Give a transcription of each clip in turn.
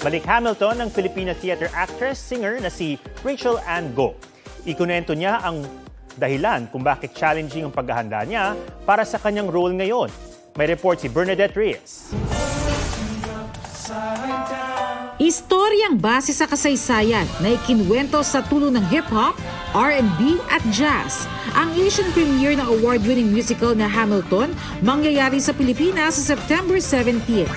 Balik Hamilton ng Filipina theater actress-singer na si Rachelle Ann Go. Ikunento niya ang dahilan kung bakit challenging ang paghahanda niya para sa kanyang role ngayon. May report si Bernadette Reyes. Istoryang base sa kasaysayan na ikinwento sa tulong ng hip-hop, R&B at jazz. Ang Asian premiere ng award-winning musical na Hamilton mangyayari sa Pilipinas sa September 17th.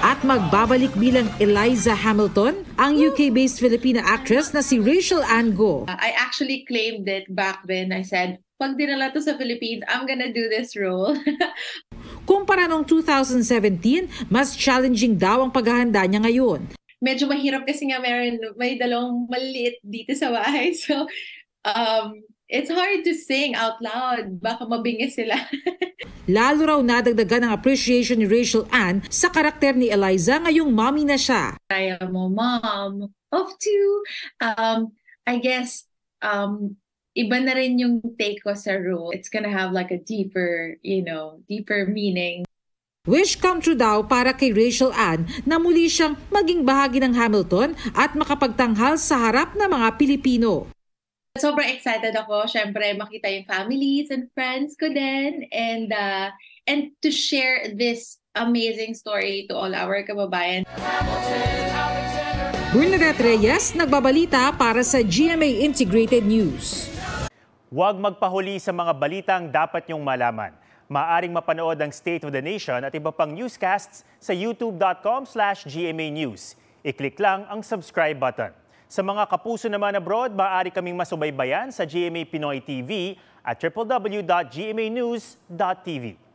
At magbabalik bilang Eliza Hamilton, ang UK-based Filipina actress na si Rachelle Ann Go. I actually claimed it back when I said, pag dinala to sa Philippines, I'm gonna do this role. Kumpara noong 2017, mas challenging daw ang paghahanda niya ngayon. Medyo mahirap kasi nga may dalawang maliit dito sa bahay. So, it's hard to sing out loud. Baka mabingis sila. Lalo raw nadagdagan ang appreciation ni Rachelle Ann sa karakter ni Eliza ngayong mommy na siya. I am a mom of two. I guess, iba na rin yung take ko sa role. It's gonna have like a deeper, deeper meaning. Wish come true daw para kay Rachelle Ann na muli siyang maging bahagi ng Hamilton at makapagtanghal sa harap ng mga Pilipino. Sobrang excited ako. Siyempre, makita yung families and friends ko din. And to share this amazing story to all our kababayan. Bernadette Reyes, nagbabalita para sa GMA Integrated News. Huwag magpahuli sa mga balitang dapat niyong malaman. Maaring mapanood ang State of the Nation at iba pang newscasts sa youtube.com/GMA News. I-click lang ang subscribe button. Sa mga kapuso naman abroad, maaari kaming masubaybayan sa GMA Pinoy TV at www.gmanews.tv.